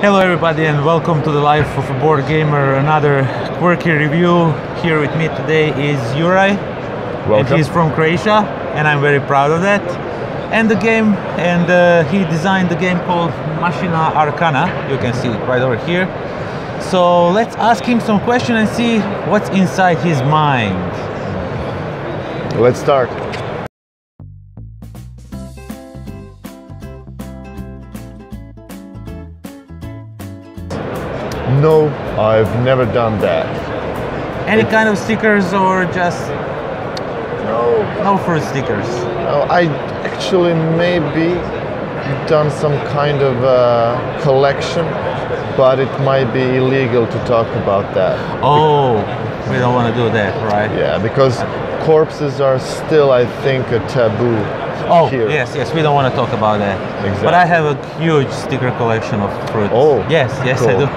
Hello everybody and welcome to the Life of a Board Gamer, another quirky review. Here with me today is Juraj. Welcome. And he's from Croatia and I'm very proud of that. And the game, and he designed the game called Machina Arcana. You can see it right over here. So let's ask him some questions and see what's inside his mind. Let's start. No, I've never done that. Any kind of stickers or just... No fruit stickers? No, I actually maybe done some kind of collection, but it might be illegal to talk about that. Oh, we don't want to do that, right? Yeah, because corpses are still, I think, a taboo. Oh, here. Yes, we don't want to talk about that. Exactly. But I have a huge sticker collection of fruits. Oh, yes, cool. I do.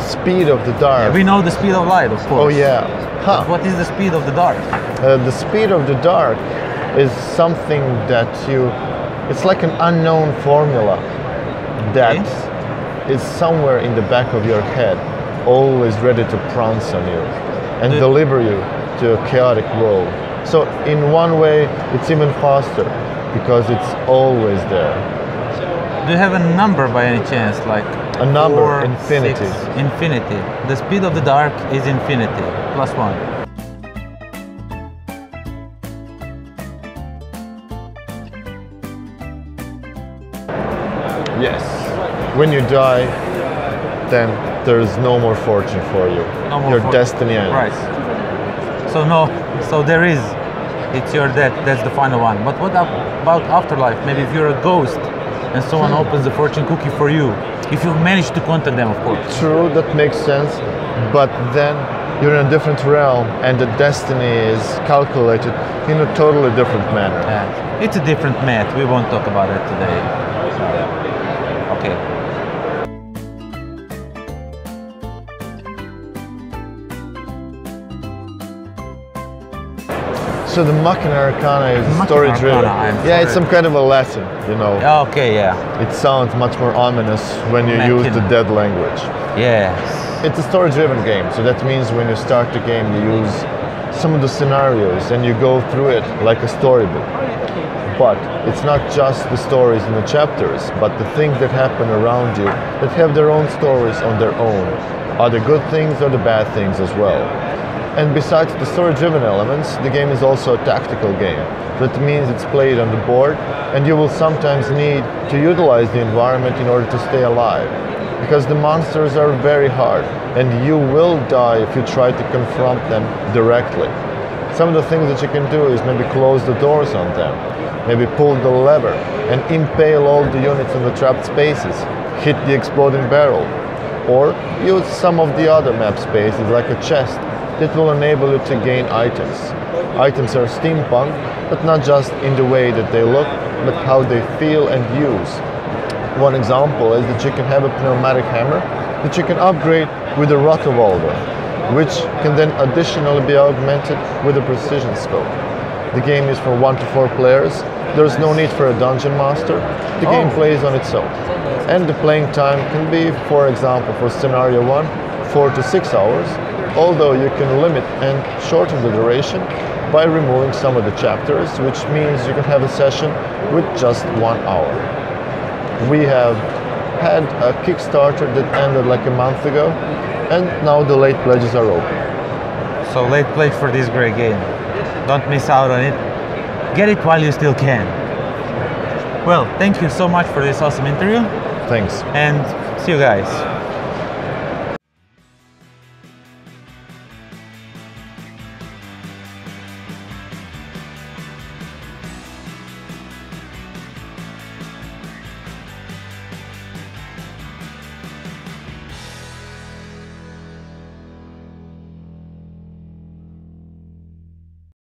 Speed of the dark. Yeah, we know the speed of light, of course. Oh, yeah. Huh. What is the speed of the dark? The speed of the dark is something that it's like an unknown formula that is somewhere in the back of your head, always ready to pounce on you and deliver you to a chaotic world. So in one way, it's even faster because it's always there. Do you have a number by any chance, like a number? Four, infinity. Six, infinity. The speed of the dark is infinity, +1. Yes. When you die, then there is no more fortune for you. No more. Your destiny ends. Right. So there is. It's your death. That's the final one. But what about afterlife? Maybe if you're a ghost and someone opens the fortune cookie for you, if you manage to contact them, of course. True, that makes sense. But then you're in a different realm, and the destiny is calculated in a totally different manner. Yeah. It's a different math. We won't talk about it today. Okay. So the Machina Arcana is story-driven. Yeah, it's some kind of a lesson, you know. Okay, yeah. It sounds much more ominous when you use the dead language. Yes. It's a story-driven game, so that means when you start the game, you use some of the scenarios and you go through it like a storybook. But it's not just the stories and the chapters, but the things that happen around you that have their own stories on their own. Are the good things or the bad things as well? And besides the story-driven elements, the game is also a tactical game. That means it's played on the board, and you will sometimes need to utilize the environment in order to stay alive. Because the monsters are very hard, and you will die if you try to confront them directly. Some of the things that you can do is maybe close the doors on them, maybe pull the lever, and impale all the units in the trapped spaces, hit the exploding barrel, or use some of the other map spaces, like a chest, that will enable you to gain items. Items are steampunk, but not just in the way that they look, but how they feel and use. One example is that you can have a pneumatic hammer that you can upgrade with a rotovolver, which can then additionally be augmented with a precision scope. The game is for 1 to 4 players. There's no need for a dungeon master. The game plays on its own. And the playing time can be, for example, for scenario 1, 4 to 6 hours, although you can limit and shorten the duration by removing some of the chapters, which means you can have a session with just 1 hour. We have had a Kickstarter that ended like a month ago, and now the late pledges are open. So late pledge for this great game. Don't miss out on it. Get it while you still can. Well, thank you so much for this awesome interview. Thanks. And see you guys.